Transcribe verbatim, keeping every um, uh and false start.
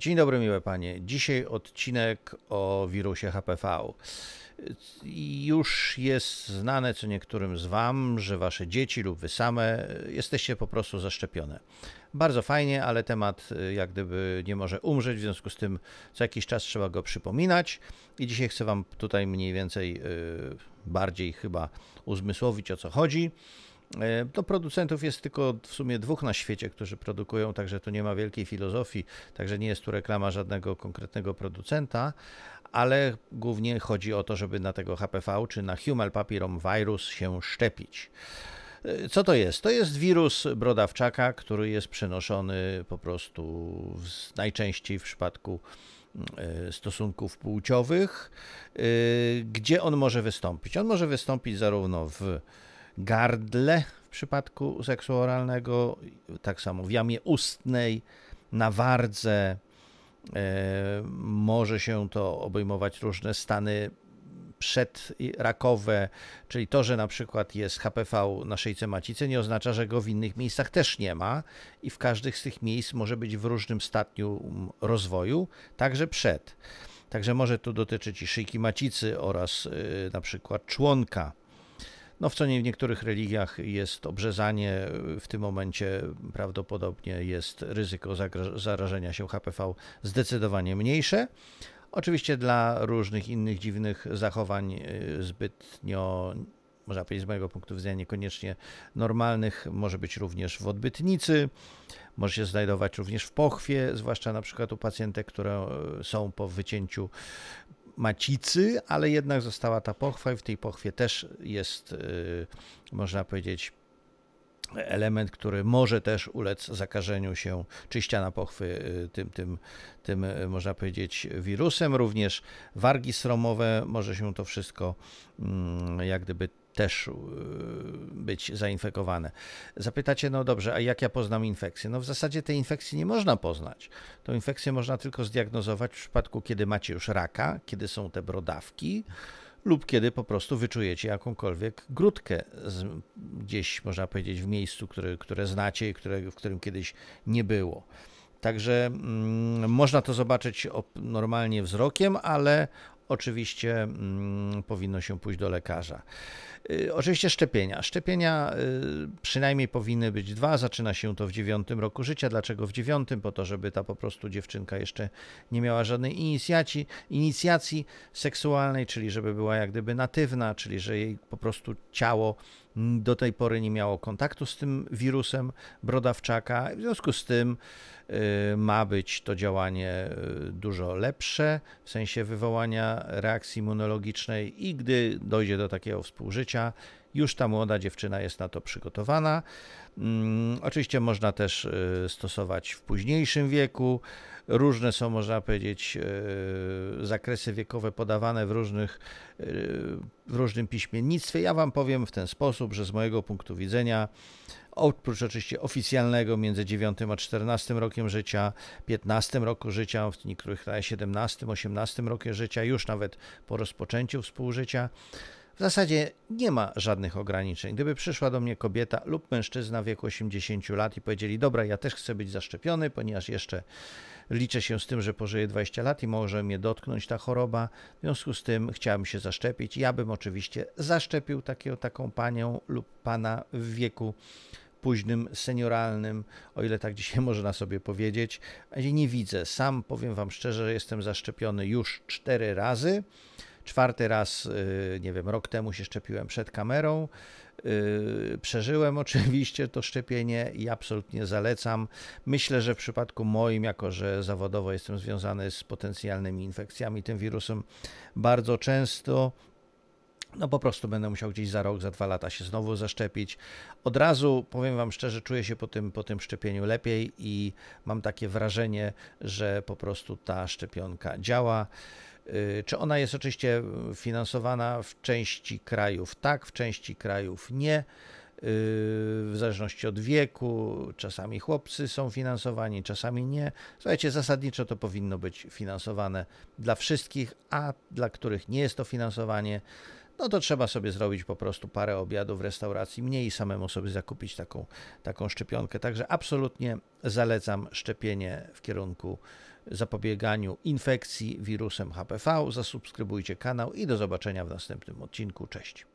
Dzień dobry, miłe panie. Dzisiaj odcinek o wirusie H P V. Już jest znane co niektórym z wam, że wasze dzieci lub wy same jesteście po prostu zaszczepione. Bardzo fajnie, ale temat jak gdyby nie może umrzeć, w związku z tym co jakiś czas trzeba go przypominać i dzisiaj chcę wam tutaj mniej więcej bardziej chyba uzmysłowić, o co chodzi. To producentów jest tylko w sumie dwóch na świecie, którzy produkują, także tu nie ma wielkiej filozofii, także nie jest tu reklama żadnego konkretnego producenta, ale głównie chodzi o to, żeby na tego H P V czy na human papillomavirus się szczepić. Co to jest? To jest wirus brodawczaka, który jest przenoszony po prostu w, najczęściej w przypadku stosunków płciowych. Gdzie on może wystąpić? On może wystąpić zarówno w gardle w przypadku seksu oralnego, tak samo w jamie ustnej, na wardze. E, może się to obejmować różne stany przedrakowe, czyli to, że na przykład jest H P V na szyjce macicy, nie oznacza, że go w innych miejscach też nie ma i w każdych z tych miejsc może być w różnym stadium rozwoju, także przed. Także może tu dotyczyć i szyjki macicy oraz y, na przykład członka. No w co nie w niektórych religiach jest obrzezanie, w tym momencie prawdopodobnie jest ryzyko zarażenia się H P V zdecydowanie mniejsze. Oczywiście dla różnych innych dziwnych zachowań zbytnio, można powiedzieć z mojego punktu widzenia, niekoniecznie normalnych, może być również w odbytnicy, może się znajdować również w pochwie, zwłaszcza na przykład u pacjentek, które są po wycięciu macicy, ale jednak została ta pochwa i w tej pochwie też jest, yy, można powiedzieć, element, który może też ulec zakażeniu się, czy ściana pochwy tym, tym, tym można powiedzieć, wirusem. Również wargi sromowe, może się to wszystko yy, jak gdyby też być zainfekowane. Zapytacie, no dobrze, a jak ja poznam infekcję? No w zasadzie tej infekcji nie można poznać. Tą infekcję można tylko zdiagnozować w przypadku, kiedy macie już raka, kiedy są te brodawki lub kiedy po prostu wyczujecie jakąkolwiek grudkę z, gdzieś, można powiedzieć, w miejscu, które, które znacie i które, w którym kiedyś nie było. Także mm, można to zobaczyć normalnie wzrokiem, ale oczywiście mm, powinno się pójść do lekarza. Y, oczywiście szczepienia. Szczepienia y, przynajmniej powinny być dwa. Zaczyna się to w dziewiątym roku życia. Dlaczego w dziewiątym? Po to, żeby ta po prostu dziewczynka jeszcze nie miała żadnej inicjacji, inicjacji seksualnej, czyli żeby była jak gdyby natywna, czyli że jej po prostu ciało do tej pory nie miało kontaktu z tym wirusem brodawczaka. W związku z tym y, ma być to działanie dużo lepsze, w sensie wywołania reakcji immunologicznej i gdy dojdzie do takiego współżycia, już ta młoda dziewczyna jest na to przygotowana. Hmm, oczywiście można też y, stosować w późniejszym wieku. Różne są, można powiedzieć, y, zakresy wiekowe podawane w, różnych, y, w różnym piśmiennictwie. Ja wam powiem w ten sposób, że z mojego punktu widzenia, oprócz oczywiście oficjalnego między dziewiątym a czternastym rokiem życia, piętnastym roku życia, w niektórych krajach siedemnastym, osiemnastym roku życia, już nawet po rozpoczęciu współżycia, w zasadzie nie ma żadnych ograniczeń. Gdyby przyszła do mnie kobieta lub mężczyzna w wieku osiemdziesięciu lat i powiedzieli, dobra, ja też chcę być zaszczepiony, ponieważ jeszcze liczę się z tym, że pożyję dwadzieścia lat i może mnie dotknąć ta choroba, w związku z tym chciałem się zaszczepić. Ja bym oczywiście zaszczepił takie, taką panią lub pana w wieku późnym, senioralnym, o ile tak dzisiaj można sobie powiedzieć. Nie widzę. Sam powiem wam szczerze, że jestem zaszczepiony już cztery razy. Czwarty raz, nie wiem, rok temu się szczepiłem przed kamerą. Przeżyłem oczywiście to szczepienie i absolutnie zalecam. Myślę, że w przypadku moim, jako że zawodowo jestem związany z potencjalnymi infekcjami tym wirusem bardzo często, no po prostu będę musiał gdzieś za rok, za dwa lata się znowu zaszczepić. Od razu, powiem wam szczerze, czuję się po tym, po tym szczepieniu lepiej i mam takie wrażenie, że po prostu ta szczepionka działa. Czy ona jest oczywiście finansowana w części krajów? Tak, w części krajów nie. W zależności od wieku, czasami chłopcy są finansowani, czasami nie. Słuchajcie, zasadniczo to powinno być finansowane dla wszystkich, a dla których nie jest to finansowanie, no to trzeba sobie zrobić po prostu parę obiadów w restauracji mniej i samemu sobie zakupić taką, taką szczepionkę. Także absolutnie zalecam szczepienie w kierunku zapobieganiu infekcji wirusem H P V. Zasubskrybujcie kanał i do zobaczenia w następnym odcinku. Cześć!